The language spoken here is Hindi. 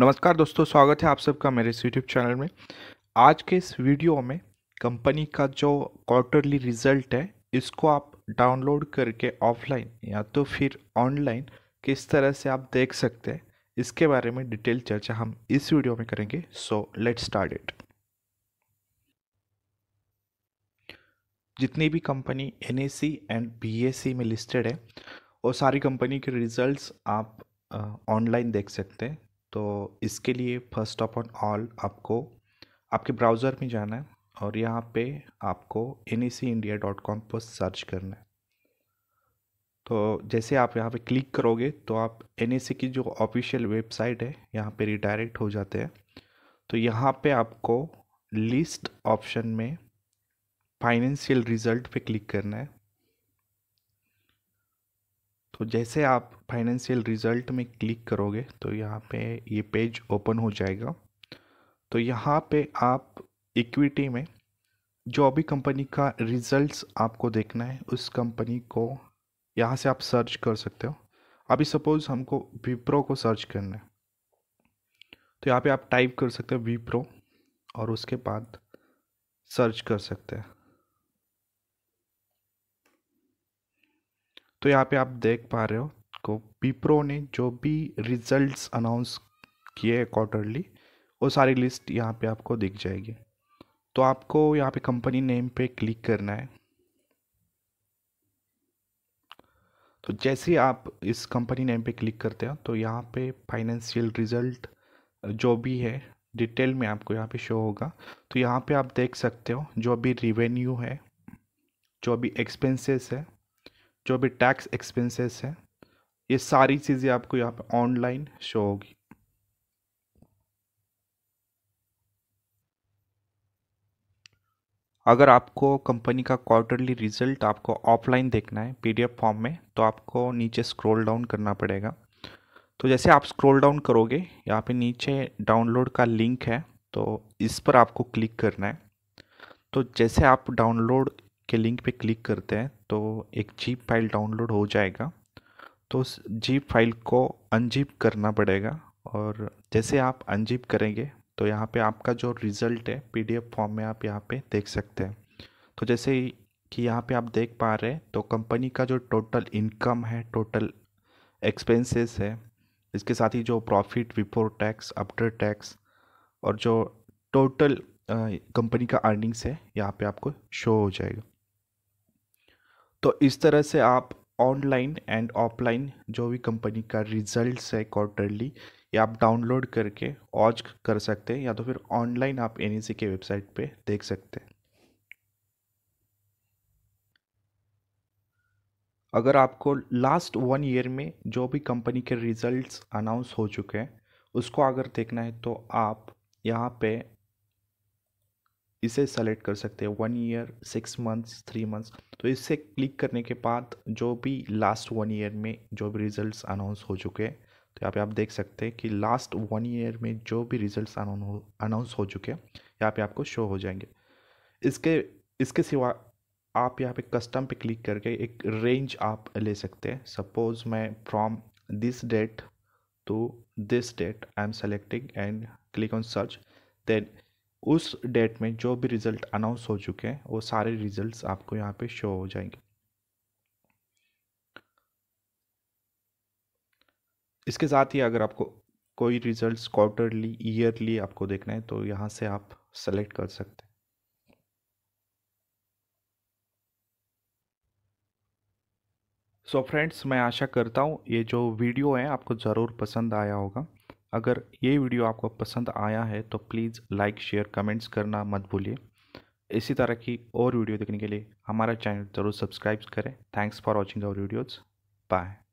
नमस्कार दोस्तों, स्वागत है आप सबका मेरे यूट्यूब चैनल में। आज के इस वीडियो में कंपनी का जो क्वार्टरली रिजल्ट है इसको आप डाउनलोड करके ऑफलाइन या तो फिर ऑनलाइन किस तरह से आप देख सकते हैं, इसके बारे में डिटेल चर्चा हम इस वीडियो में करेंगे। So let's start it. जितनी भी कंपनी NSE एंड BSE में लिस्टेड है वो सारी कंपनी के रिजल्ट्स आप ऑनलाइन देख सकते हैं। तो इसके लिए फर्स्ट ऑफ ऑल आपको आपके ब्राउज़र में जाना है और यहाँ पे आपको NSEindia.com पर सर्च करना है। तो जैसे आप यहाँ पे क्लिक करोगे तो आप NSE की जो ऑफिशियल वेबसाइट है यहाँ पे रिडायरेक्ट हो जाते हैं। तो यहाँ पे आपको लिस्ट ऑप्शन में फाइनेंशियल रिज़ल्ट पे क्लिक करना है। तो जैसे आप फाइनेंशियल रिज़ल्ट में क्लिक करोगे तो यहाँ पे ये पेज ओपन हो जाएगा। तो यहाँ पे आप इक्विटी में जो अभी कंपनी का रिज़ल्ट्स आपको देखना है उस कंपनी को यहाँ से आप सर्च कर सकते हो। अभी सपोज़ हमको विप्रो को सर्च करना है तो यहाँ पे आप टाइप कर सकते हो विप्रो और उसके बाद सर्च कर सकते हैं। तो यहाँ पे आप देख पा रहे हो को विप्रो ने जो भी रिजल्ट्स अनाउंस किए क्वार्टरली वो सारी लिस्ट यहाँ पे आपको दिख जाएगी। तो आपको यहाँ पे कंपनी नेम पे क्लिक करना है। तो जैसे आप इस कंपनी नेम पे क्लिक करते हो तो यहाँ पे फाइनेंशियल रिजल्ट जो भी है डिटेल में आपको यहाँ पे शो होगा। तो यहाँ पे आप देख सकते हो जो भी रिवेन्यू है, जो भी एक्सपेंसेस है, जो भी टैक्स एक्सपेंसेस है, ये सारी चीज़ें आपको यहाँ पे ऑनलाइन शो होगी। अगर आपको कंपनी का क्वार्टरली रिजल्ट आपको ऑफलाइन देखना है PDF फॉर्म में तो आपको नीचे स्क्रॉल डाउन करना पड़ेगा। तो जैसे आप स्क्रॉल डाउन करोगे यहाँ पे नीचे डाउनलोड का लिंक है तो इस पर आपको क्लिक करना है। तो जैसे आप डाउनलोड के लिंक पे क्लिक करते हैं तो एक जीप फाइल डाउनलोड हो जाएगा। तो उस जीप फाइल को अनजिप करना पड़ेगा और जैसे आप अनजिप करेंगे तो यहाँ पे आपका जो रिज़ल्ट है PDF फॉर्म में आप यहाँ पे देख सकते हैं। तो जैसे कि यहाँ पे आप देख पा रहे हैं तो कंपनी का जो टोटल इनकम है, टोटल एक्सपेंसेस है, इसके साथ ही जो profit before tax, after tax और जो टोटल कंपनी का अर्निंग्स है यहाँ पे आपको शो हो जाएगा। तो इस तरह से आप ऑनलाइन एंड ऑफलाइन जो भी कंपनी का रिजल्ट्स है क्वार्टरली या आप डाउनलोड करके वॉच कर सकते हैं या तो फिर ऑनलाइन आप NSE के वेबसाइट पे देख सकते हैं। अगर आपको लास्ट 1 ईयर में जो भी कंपनी के रिजल्ट्स अनाउंस हो चुके हैं उसको अगर देखना है तो आप यहाँ पे इसे सेलेक्ट कर सकते हैं, 1 ईयर, 6 मंथ्स, 3 मंथ्स। तो इससे क्लिक करने के बाद जो भी लास्ट 1 ईयर में जो भी रिजल्ट्स अनाउंस हो चुके हैं तो यहाँ पे आप देख सकते हैं कि लास्ट 1 ईयर में जो भी रिजल्ट्स अनाउंस हो चुके हैं यहाँ पे आपको शो हो जाएंगे। इसके सिवा आप यहाँ पे कस्टम पे क्लिक करके एक रेंज आप ले सकते हैं। सपोज मैं from this date to this date I am selecting and click on search, then उस डेट में जो भी रिज़ल्ट अनाउंस हो चुके हैं वो सारे रिज़ल्ट्स आपको यहाँ पे शो हो जाएंगे। इसके साथ ही अगर आपको कोई रिज़ल्ट्स क्वार्टरली, ईयरली आपको देखना है तो यहाँ से आप सेलेक्ट कर सकते हैं। सो फ्रेंड्स, मैं आशा करता हूँ ये जो वीडियो है आपको ज़रूर पसंद आया होगा। अगर ये वीडियो आपको पसंद आया है तो प्लीज़ लाइक, शेयर, कमेंट्स करना मत भूलिए। इसी तरह की और वीडियो देखने के लिए हमारा चैनल ज़रूर सब्सक्राइब करें। Thanks for watching our videos. Bye.